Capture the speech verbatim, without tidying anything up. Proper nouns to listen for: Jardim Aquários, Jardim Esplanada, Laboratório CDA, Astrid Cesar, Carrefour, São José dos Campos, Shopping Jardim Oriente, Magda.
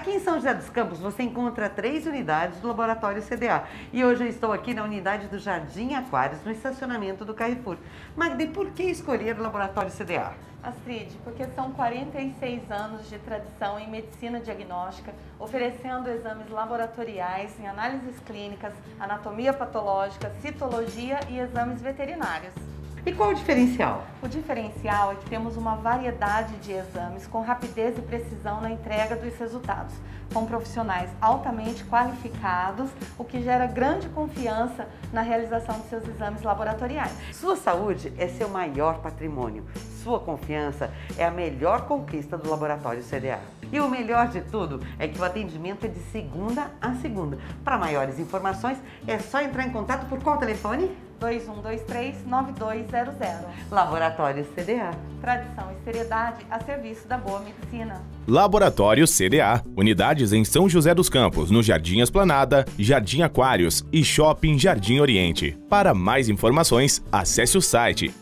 Aqui em São José dos Campos você encontra três unidades do Laboratório C D A. E hoje eu estou aqui na unidade do Jardim Aquários, no estacionamento do Carrefour. Magda, por que escolher o Laboratório C D A? Astrid, porque são quarenta e seis anos de tradição em medicina diagnóstica, oferecendo exames laboratoriais em análises clínicas, anatomia patológica, citologia e exames veterinários. E qual o diferencial? O diferencial é que temos uma variedade de exames com rapidez e precisão na entrega dos resultados, com profissionais altamente qualificados, o que gera grande confiança na realização de seus exames laboratoriais. Sua saúde é seu maior patrimônio. Sua confiança é a melhor conquista do Laboratório C D A. E o melhor de tudo é que o atendimento é de segunda a segunda. Para maiores informações, é só entrar em contato por qual telefone? dois um dois três, nove dois zero zero. Laboratório C D A. Tradição e seriedade a serviço da boa medicina. Laboratório C D A. Unidades em São José dos Campos, no Jardim Esplanada, Jardim Aquários e Shopping Jardim Oriente. Para mais informações, acesse o site